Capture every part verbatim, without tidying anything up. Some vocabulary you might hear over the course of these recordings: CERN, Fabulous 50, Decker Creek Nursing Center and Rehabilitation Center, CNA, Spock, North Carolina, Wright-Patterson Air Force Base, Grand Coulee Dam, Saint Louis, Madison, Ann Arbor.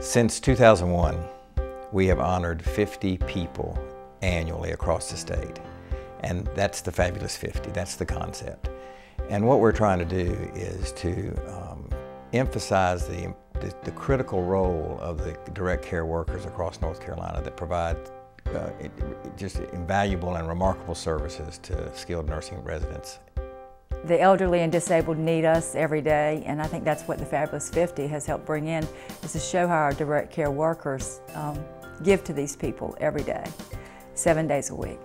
Since two thousand one, we have honored fifty people annually across the state. And that's the Fabulous fifty, that's the concept. And what we're trying to do is to um, emphasize the, the, the critical role of the direct care workers across North Carolina that provide uh, it, it just invaluable and remarkable services to skilled nursing residents. The elderly and disabled need us every day, and I think that's what the Fabulous fifty has helped bring in, is to show how our direct care workers um, give to these people every day, seven days a week.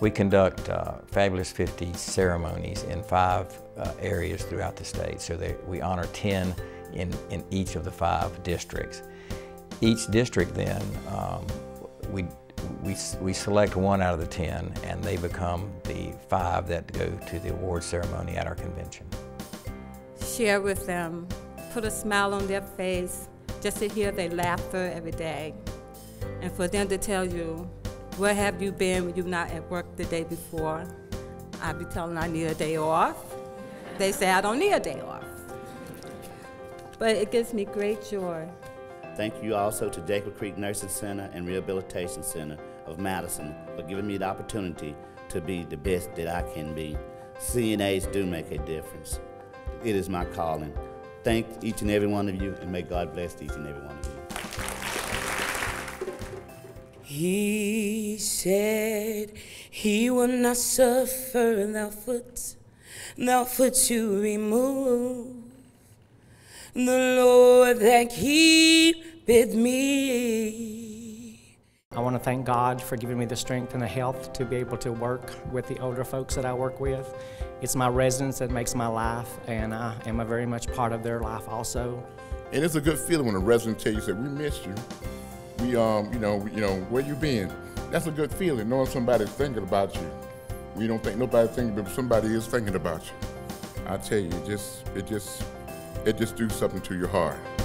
We conduct uh, Fabulous fifty ceremonies in five uh, areas throughout the state. So they, we honor ten in, in each of the five districts. Each district then, um, we, we, we select one out of the ten, and they become the five that go to the award ceremony at our convention. Share with them, put a smile on their face, just to hear their laughter every day, and for them to tell you, where have you been when you're not at work the day before? I be telling them I need a day off. They say I don't need a day off. But it gives me great joy. Thank you also to Decker Creek Nursing Center and Rehabilitation Center of Madison for giving me the opportunity to be the best that I can be. C N As do make a difference. It is my calling. Thank each and every one of you, and may God bless each and every one of you. He said he will not suffer thou foot, thou foot to remove. The Lord that keepeth me. I want to thank God for giving me the strength and the health to be able to work with the older folks that I work with. It's my residence that makes my life, and I am a very much part of their life also. And it's a good feeling when a resident tells you that we miss you. We, um, you know, we, you know, where you been? That's a good feeling, knowing somebody's thinking about you. We don't think nobody's thinking, but somebody is thinking about you. I tell you, it just, it just, it just do something to your heart.